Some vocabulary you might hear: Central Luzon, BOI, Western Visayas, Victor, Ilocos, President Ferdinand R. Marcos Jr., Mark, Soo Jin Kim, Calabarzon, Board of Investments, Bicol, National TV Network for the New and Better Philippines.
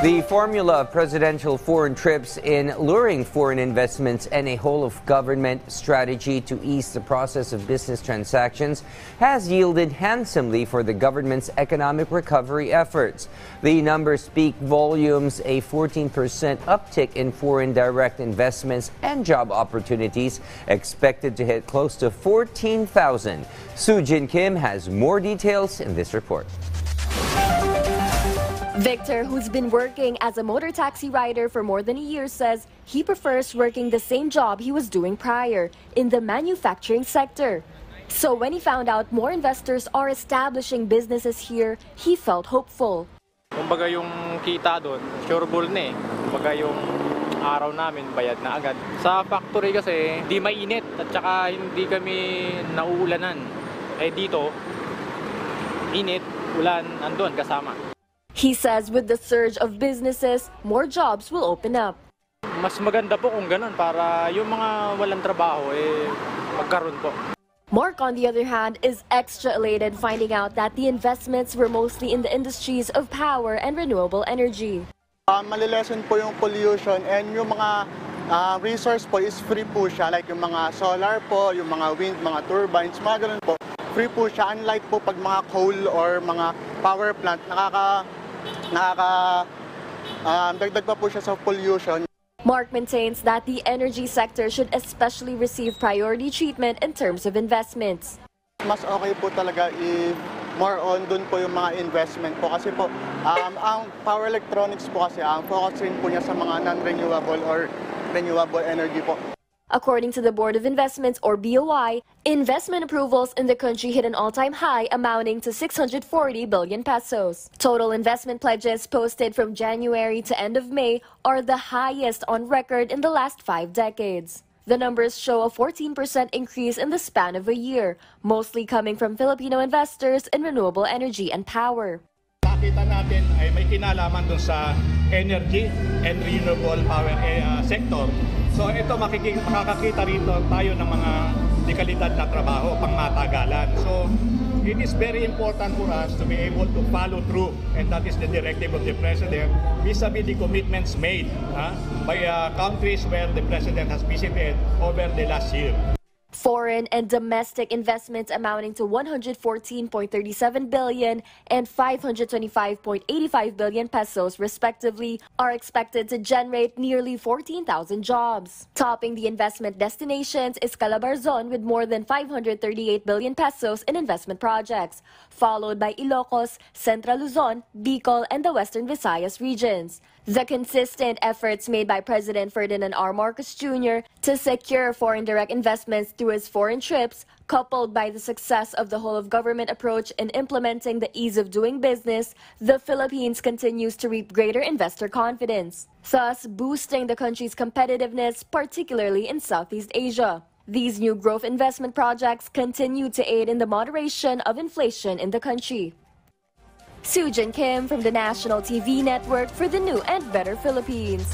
The formula of presidential foreign trips in luring foreign investments and a whole-of-government strategy to ease the process of business transactions has yielded handsomely for the government's economic recovery efforts. The numbers speak volumes: a 14% uptick in foreign direct investments and job opportunities expected to hit close to 14,000. Soo Jin Kim has more details in this report. Victor, who's been working as a motor taxi rider for more than a year, says he prefers working the same job he was doing prior in the manufacturing sector. So when he found out more investors are establishing businesses here, he felt hopeful. Kumbaga yung kita doon, sureball na eh. Kumbaga yung araw namin, bayad na agad. Sa factory kasi, di mainit at saka hindi kami nauulanan. Eh dito, init, ulan, andun kasama. He says with the surge of businesses, more jobs will open up. Mas maganda po kung ganun para yung mga walang trabaho eh magkaroon po. Mark, on the other hand, is extra elated finding out that the investments were mostly in the industries of power and renewable energy. Malilesen po yung pollution and yung mga resource po is free po siya, like yung mga solar po, yung mga wind, mga turbines, mga ganun po. Free po siya, unlike po pag mga coal or mga power plant, dagdag pa po siya sa pollution. Mark maintains that the energy sector should especially receive priority treatment in terms of investments. Mas okay po talaga if more on dun po yung mga investment po kasi po ang power electronics po kasi ang focus rin po niya sa mga non-renewable or renewable energy po. According to the Board of Investments, or BOI, investment approvals in the country hit an all-time high amounting to 640 billion pesos. Total investment pledges posted from January to end of May are the highest on record in the last 5 decades. The numbers show a 14% increase in the span of a year, mostly coming from Filipino investors in renewable energy and power. Nakita natin ay may kinalaman dun sa energy and renewable power sector. So ito makakakita rito tayo ng mga dekalidad na trabaho pangmatagalan. So it is very important for us to be able to follow through, and that is the directive of the President vis-a-vis the commitments made by countries where the President has visited over the last year. Foreign and domestic investments amounting to 114.37 billion and 525.85 billion pesos respectively are expected to generate nearly 14,000 jobs. Topping the investment destinations is Calabarzon with more than 538 billion pesos in investment projects, followed by Ilocos, Central Luzon, Bicol, and the Western Visayas regions. The consistent efforts made by President Ferdinand R. Marcos Jr. to secure foreign direct investments through his foreign trips, coupled by the success of the whole-of-government approach in implementing the ease of doing business, the Philippines continues to reap greater investor confidence, thus boosting the country's competitiveness, particularly in Southeast Asia. These new growth investment projects continue to aid in the moderation of inflation in the country. Soo Jin Kim from the National TV Network for the New and Better Philippines.